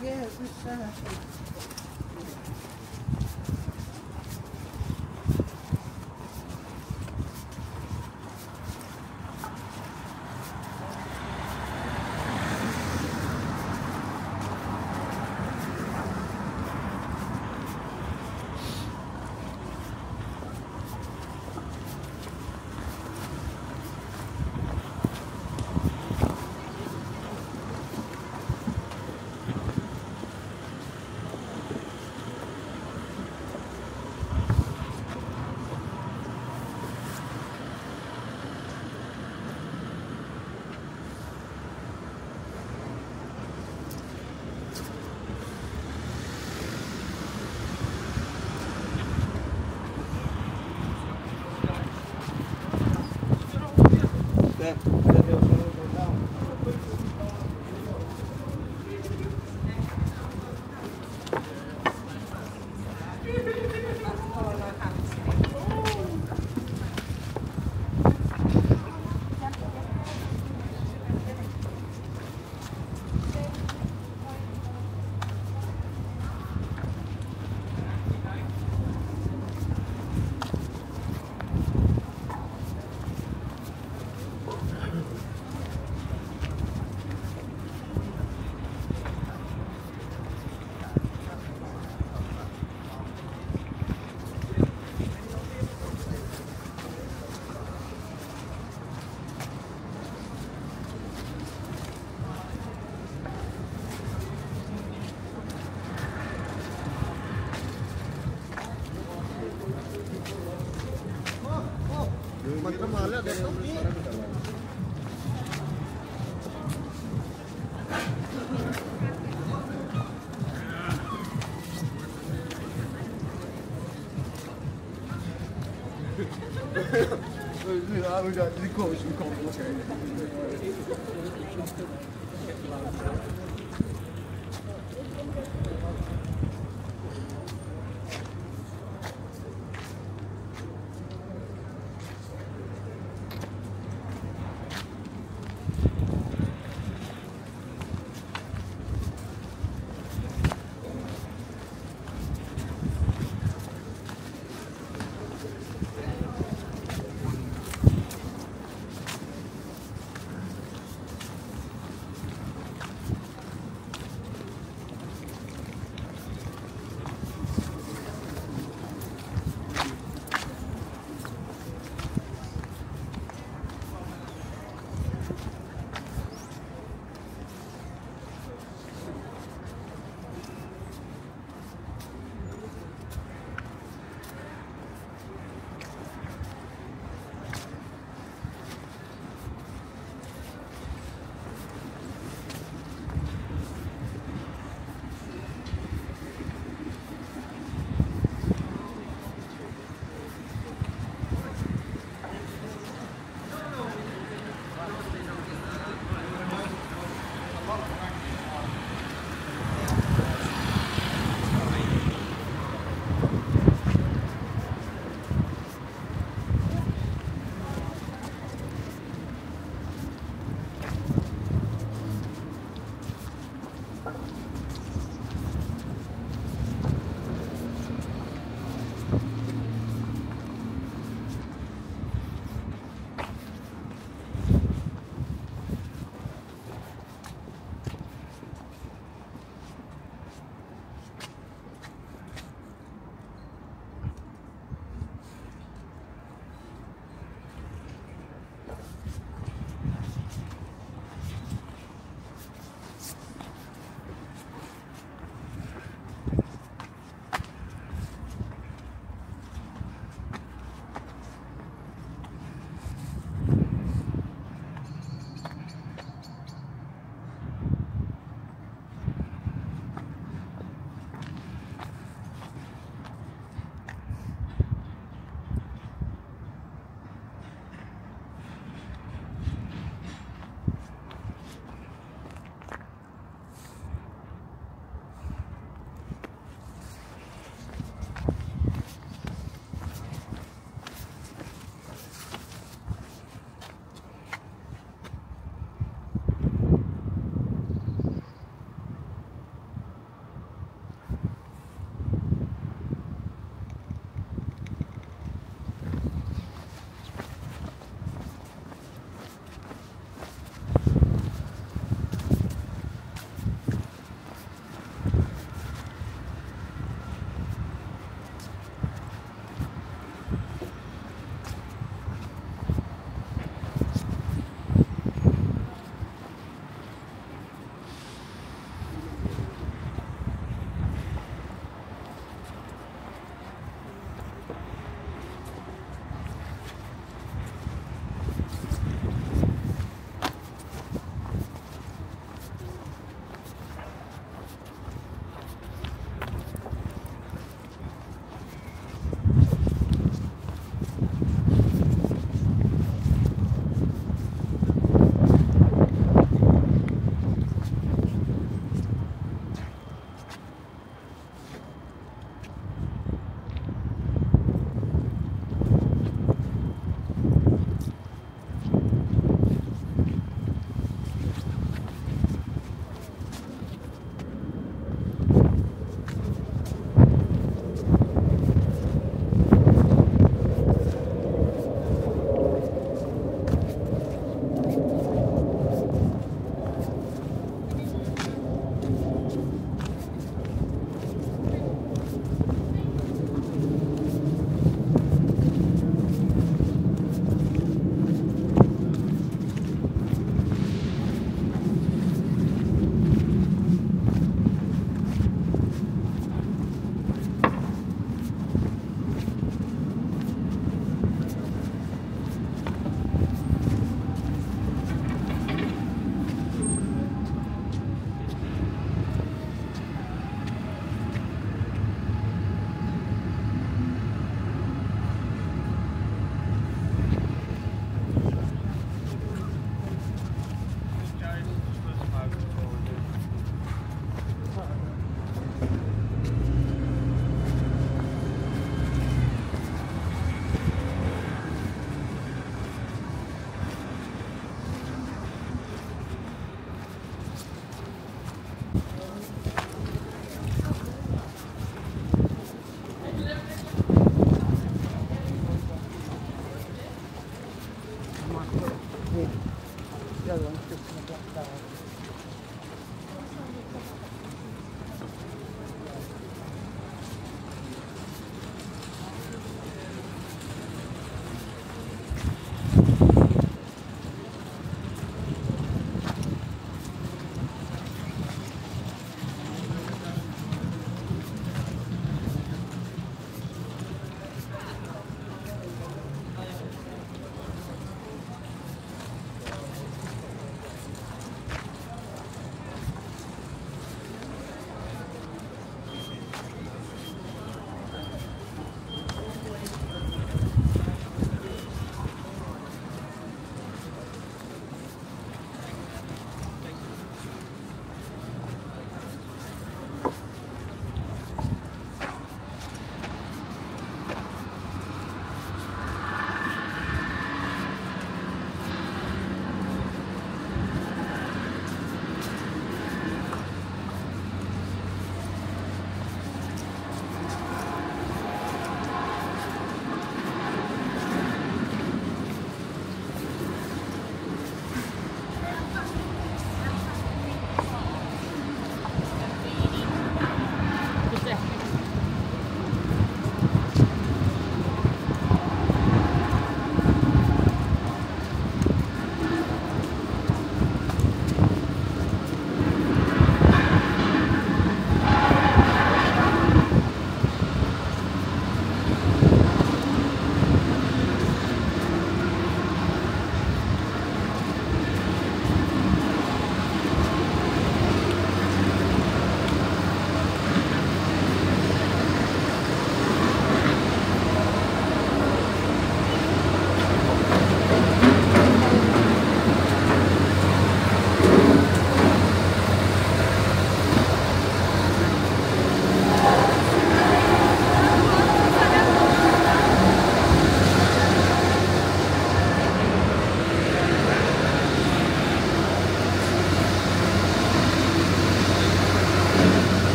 Yes, it's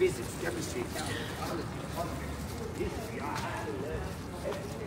physics, chemistry, biology, history, everything.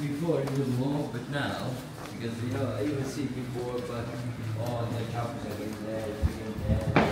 Before it was more, but now, because you know, I even see before, but all the choppers are in there.